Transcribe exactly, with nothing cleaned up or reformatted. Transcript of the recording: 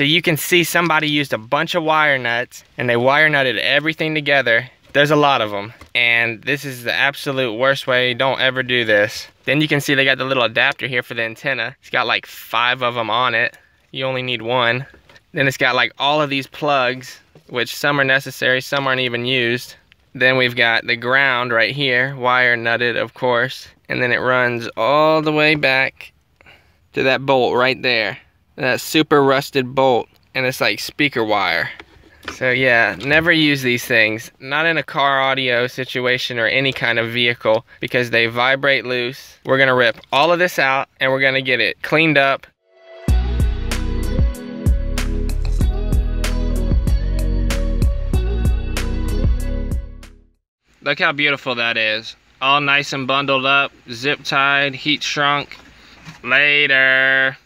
So you can see somebody used a bunch of wire nuts and they wire nutted everything together. There's a lot of them, and this is the absolute worst way. Don't ever do this. Then you can see they got the little adapter here for the antenna. It's got like five of them on it. You only need one. Then it's got like all of these plugs, which some are necessary, some aren't even used. Then we've got the ground right here, wire nutted, of course. And then it runs all the way back to that bolt right there. That super rusted bolt, and it's like speaker wire. So yeah, never use these things, not in a car audio situation or any kind of vehicle, because they vibrate loose. We're gonna rip all of this out and we're gonna get it cleaned up. Look how beautiful that is. All nice and bundled up, zip tied, heat shrunk. Later.